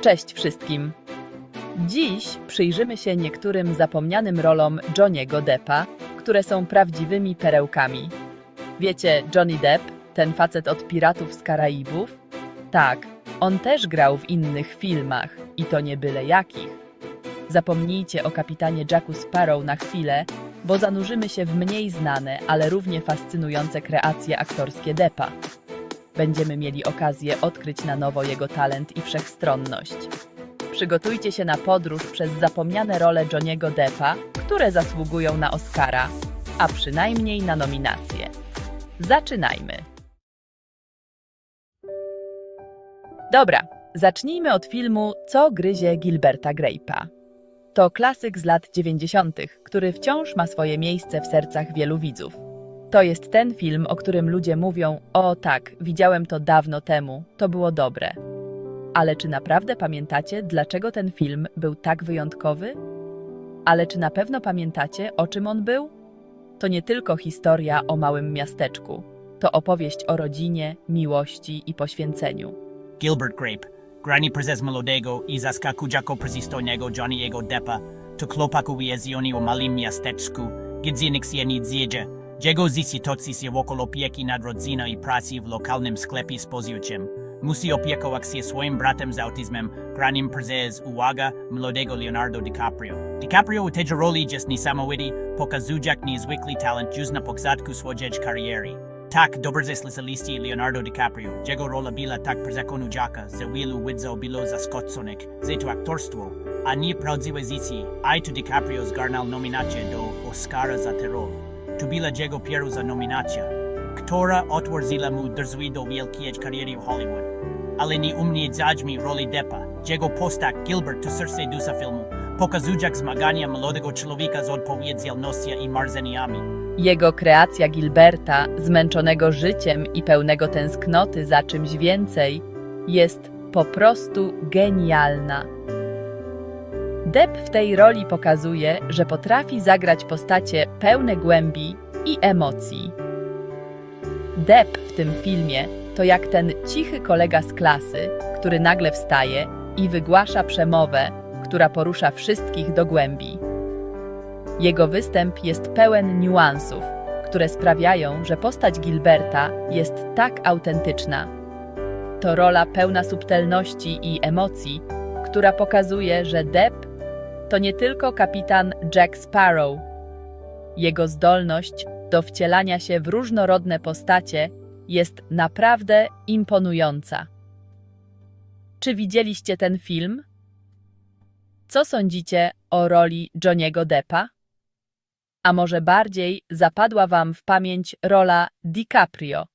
Cześć wszystkim! Dziś przyjrzymy się niektórym zapomnianym rolom Johnny'ego Deppa, które są prawdziwymi perełkami. Wiecie, Johnny Depp, ten facet od Piratów z Karaibów? Tak, on też grał w innych filmach i to nie byle jakich. Zapomnijcie o kapitanie Jacku Sparrow na chwilę, bo zanurzymy się w mniej znane, ale równie fascynujące kreacje aktorskie Deppa. Będziemy mieli okazję odkryć na nowo jego talent i wszechstronność. Przygotujcie się na podróż przez zapomniane role Johnny'ego Deppa, które zasługują na Oscara, a przynajmniej na nominację. Zaczynajmy! Dobra, zacznijmy od filmu Co gryzie Gilberta Grape'a. To klasyk z lat 90., który wciąż ma swoje miejsce w sercach wielu widzów. To jest ten film, o którym ludzie mówią: o tak, widziałem to dawno temu, to było dobre. Ale czy naprawdę pamiętacie, dlaczego ten film był tak wyjątkowy? Ale czy na pewno pamiętacie, o czym on był? To nie tylko historia o małym miasteczku. To opowieść o rodzinie, miłości i poświęceniu. Gilbert Grape, grani przez młodego i zaskakująco przystojnego Johnny'ego Deppa, to chłopak uwięziony o małym miasteczku, gdzie nikt się nic zjedzie, jego sytuacja się wokół opieki nad rodziną i pracy w lokalnym sklepie spożywczym. Musi opiekować się swoim bratem z autyzmem, granym przez, uwaga, młodego Leonardo DiCaprio. DiCaprio w tej roli jest niesamowity, pokazując niezwykły talent już na początku swojej kariery. Tak dobrze słyszeliście Leonardo DiCaprio, jego rola była tak przekonująca, że wielu widzów było zaskoczonych za to aktorstwo, a nie prawdziwe życie, a to DiCaprio zgarnął nominację do Oscara za tę rolę. To była jego pierwsza nominacja, która otworzyła mu drzwi do wielkiej kariery w Hollywood. Ale nie umniejszajmy roli Deppa, jego postać Gilbert to serce dusa filmu, pokazując zmagania młodego człowieka z odpowiedzialnością i marzeniami. Jego kreacja Gilberta, zmęczonego życiem i pełnego tęsknoty za czymś więcej, jest po prostu genialna. Depp w tej roli pokazuje, że potrafi zagrać postacie pełne głębi i emocji. Depp w tym filmie to jak ten cichy kolega z klasy, który nagle wstaje i wygłasza przemowę, która porusza wszystkich do głębi. Jego występ jest pełen niuansów, które sprawiają, że postać Gilberta jest tak autentyczna. To rola pełna subtelności i emocji, która pokazuje, że Depp to nie tylko kapitan Jack Sparrow. Jego zdolność do wcielania się w różnorodne postacie jest naprawdę imponująca. Czy widzieliście ten film? Co sądzicie o roli Johnny'ego Deppa? A może bardziej zapadła wam w pamięć rola DiCaprio?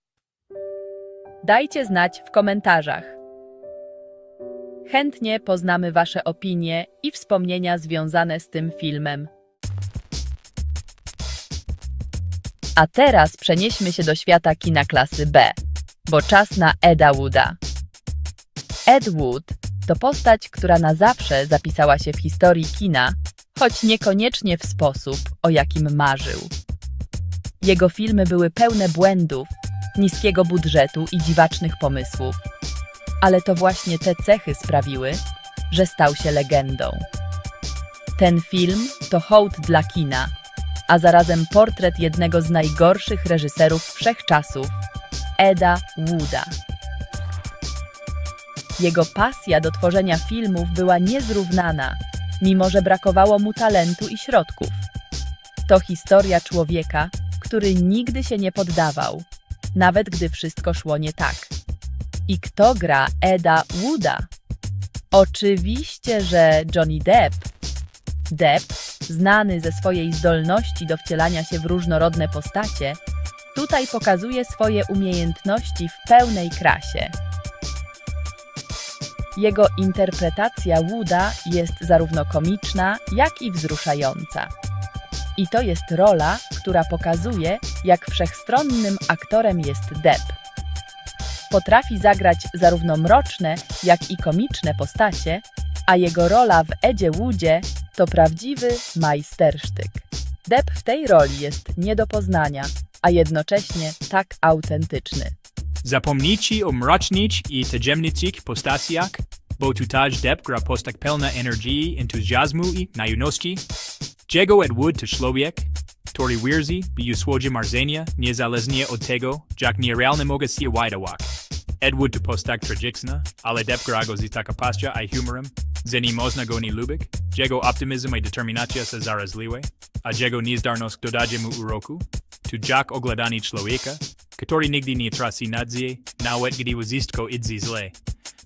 Dajcie znać w komentarzach. Chętnie poznamy wasze opinie i wspomnienia związane z tym filmem. A teraz przenieśmy się do świata kina klasy B, bo czas na Eda Wooda. Ed Wood to postać, która na zawsze zapisała się w historii kina, choć niekoniecznie w sposób, o jakim marzył. Jego filmy były pełne błędów, niskiego budżetu i dziwacznych pomysłów, ale to właśnie te cechy sprawiły, że stał się legendą. Ten film to hołd dla kina, a zarazem portret jednego z najgorszych reżyserów wszechczasów, Eda Wooda. Jego pasja do tworzenia filmów była niezrównana, mimo że brakowało mu talentu i środków. To historia człowieka, który nigdy się nie poddawał, nawet gdy wszystko szło nie tak. I kto gra Eda Wooda? Oczywiście, że Johnny Depp. Depp, znany ze swojej zdolności do wcielania się w różnorodne postacie, tutaj pokazuje swoje umiejętności w pełnej krasie. Jego interpretacja Wooda jest zarówno komiczna, jak i wzruszająca. I to jest rola, która pokazuje, jak wszechstronnym aktorem jest Depp. Potrafi zagrać zarówno mroczne, jak i komiczne postacie, a jego rola w Edzie Woodzie to prawdziwy majstersztyk. Depp w tej roli jest nie do poznania, a jednocześnie tak autentyczny. Zapomnijcie o mrocznych i tajemniczych postaciach, Bo tutaj Depp gra postać pełna energii, entuzjazmu i naiwności. Jego Ed Wood to człowiek, który wierzy, by już swoje marzenia, niezależnie od tego, jak nierealne mogą się wydawać. Ed Wood to postać tragiczna, ale Depp gra go z taka pasją i humorem, że nie można go nie lubić. Jego optymizm i determinacja są zarazliwe, a jego niezdarność dodaje mu uroku. To jak oglądanie człowieka, który nigdy nie traci nadziei, nawet gdy wszystko idzie źle.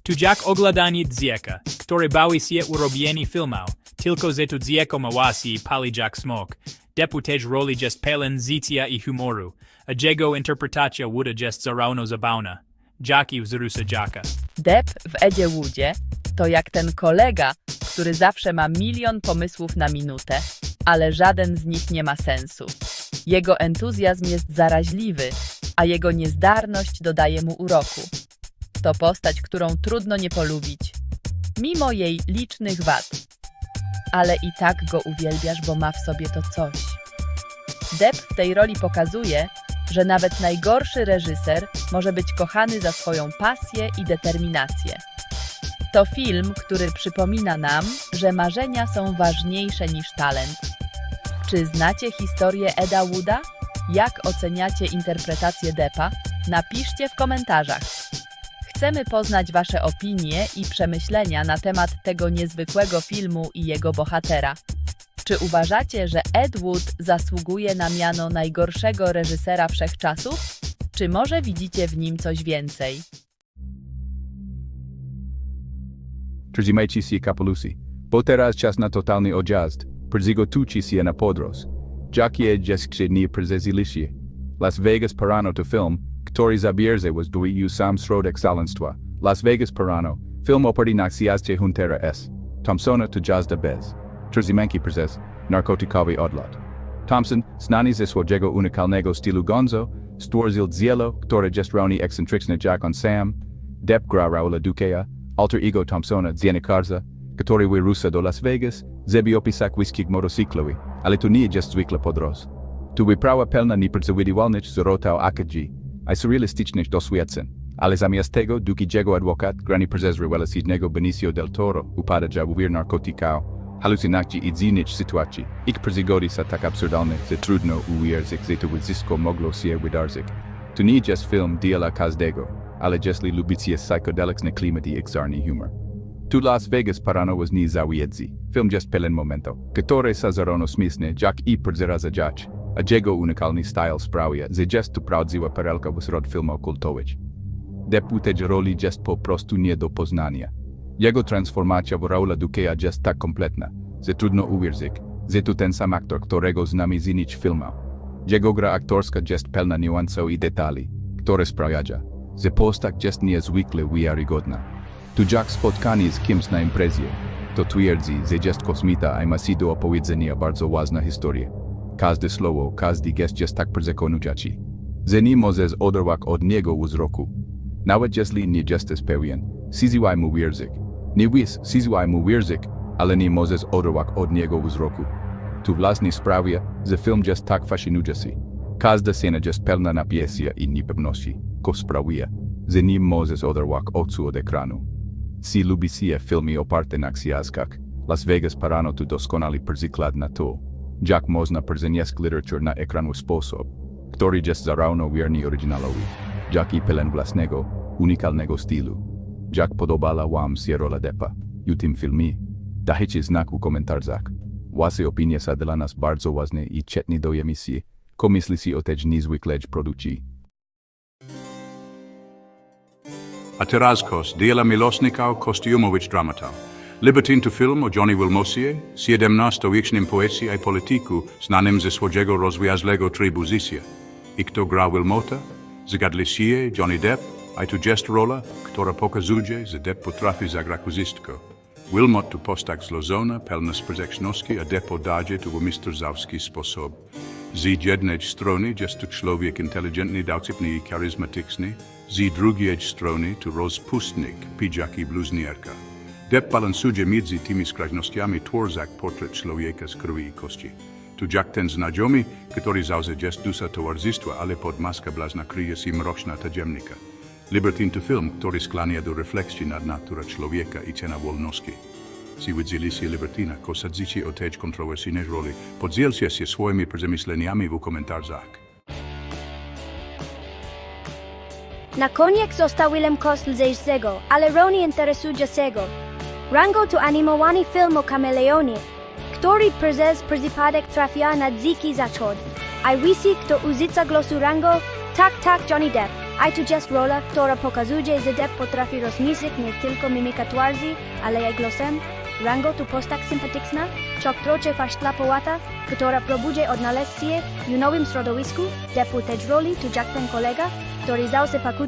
To jak oglądanie dziecka, który bawi się urobienie filmu, tylko że to dziecko ma się i pali jak smog. Depp też roli jest pełen życia i humoru, a jego interpretacja Wooda jest zarówno zabawna, jak i wzruszająca. Depp w Edzie Woodzie to jak ten kolega, który zawsze ma milion pomysłów na minutę, ale żaden z nich nie ma sensu. Jego entuzjazm jest zaraźliwy, a jego niezdarność dodaje mu uroku. To postać, którą trudno nie polubić, mimo jej licznych wad. Ale i tak go uwielbiasz, bo ma w sobie to coś. Depp w tej roli pokazuje, że nawet najgorszy reżyser może być kochany za swoją pasję i determinację. To film, który przypomina nam, że marzenia są ważniejsze niż talent. Czy znacie historię Eda Wooda? Jak oceniacie interpretację Deppa? Napiszcie w komentarzach. Chcemy poznać wasze opinie i przemyślenia na temat tego niezwykłego filmu i jego bohatera. Czy uważacie, że Ed Wood zasługuje na miano najgorszego reżysera wszechczasów? Czy może widzicie w nim coś więcej? Trzymajcie się, kapelusi, bo teraz czas na totalny odjazd. Przygotujcie się na podróż. Jakie dziesięć dni przeżyliście. Las Vegas Parano to film, który zabierze was do EU sam środek szaleństwa. Las Vegas Parano, film oparty na przyjazdzie Huntera S. Thompsona to jazda bez trzymanki przez narkotykowy odlot. Thompson, znany ze swojego unikalnego stylu gonzo, stworzył dzieło, które jest równie ekscentryczne jak on sam. Depp gra Raoula Duke'a, alter ego Thompsona dziennikarza, który wyrusza do Las Vegas, żeby opisać wyścig motocyklowy, ale to nie jest zwykła podróż. To wyprawa pełna nieprzewidywalnych zwrotów akcji i surrealistycznych doświadczeń, ale zamiast tego Duke i jego adwokat grani przez rewelacyjnego Benicio del Toro upada ja w wir narkotyków, halucynacji i dziwnych sytuacji. Ich przygody są tak absurdalne, że trudno uwierzyć, że to wszystko mogło się wydarzyć. To nie jest film dla każdego, ale jeśli lubicie psychodeliczne klimaty i czarny humor. Tu Las Vegas Parano was nie zawiedzi. Film jest pełen momentów, które są zarówno śmieszne, jak i przerażające, a jego unikalny styl sprawia, że jest to prawdziwa perelka wśród filmów kultowych. Depp tej roli jest po prostu nie do poznania. Jego transformacja w Raoula Duke'a jest tak kompletna, że trudno uwierzyć, że to ten sam aktor, którego znamy z innych filmów. Jego gra aktorska jest pełna niuansów i detali, które sprawiają, że postać jest niezwykle wiarygodna. Tu jak spotkanie z kimś na imprezie, to twierdzi, że jest kosmita i ma się do opowiedzenia bardzo ważna historia. Każde słowo, każdy gest jest tak przekonujący, że nie możesz oderwać od niego wzroku. Nawet jeśli nie jesteś pewien, siedzaj mu wierzyć. Nie wiesz, siedzaj mu wierzyć, ale nie możesz oderwać od niego wzroku. Tu właśnie sprawia, że film jest tak fascynujący. Każda scena jest pełna napięcia i niepewności, co sprawia, że nie możesz oderwać oczu od ekranu. Si lubicie filmy oparte na książkach, Las Vegas Parano to doskonale przykład na to, jak można przenieść literaturę na ekran w sposób, który jest zarówno wierny oryginałowi, jak i pełen własnego, unikalnego stylu. Jak podobała wam się rola Deppa w tym filmie? Dajcie znak w komentarzach. Wasze opinie są dla nas bardzo ważne i chętnie dajemy się, co myślicie o tej niezwykłej produkcji. A teraz kos dla miłosników kostiumowicz dramata. Libertine to film o Johnny Wilmocie, 17-wiecznym poecie i polityku znanym ze swojego rozwijażlego trybu życia. I kto gra Wilmota? Zgadli się Johnny Depp, a tu jest rola, która pokazuje, że Depp potrafi zagrać wszystko. Wilmot to postać zlozona, pełna sprzeczności, a Depp oddaje to w mistrzowski sposób. Z jednej strony jest to człowiek inteligentny, dowcipny i charyzmatyczny, z drugiej strony to rozpustnik, pijak i bluźnierka. Depp balansuje między tymi skrajnościami, tworząc portret człowieka z krwi i kości. Tu jak ten znajomy, który zawsze jest dusza towarzystwa, ale pod maską blazna kryje się mroczna tajemnica. Libertine to film, który skłania do refleksji nad naturą człowieka i cena wolności. Si widzieli się Libertina, cosa dzieci o tej kontrowersyjnej roli, podziel się swoimi przemyśleniami w komentarzach. Na koniec został Willem Kostl zejrzego, ale Roni interesuje sego. Rango to animowany film o kameleonie, który przez przypadek trafia na dziki zachód. I wisi, kto używa głosu Rango, tak Johnny Depp. I to jest rola, która pokazuje, że Depp potrafi rozmyślić nie tylko mimikatwarzy, ale i głosem. Rango to postać sympatyczna, choć trochę fasztlapowata, która próbuje odnaleźć się w nowym środowisku. Depp też roli to jak ten kolega, który zawsze pakuje.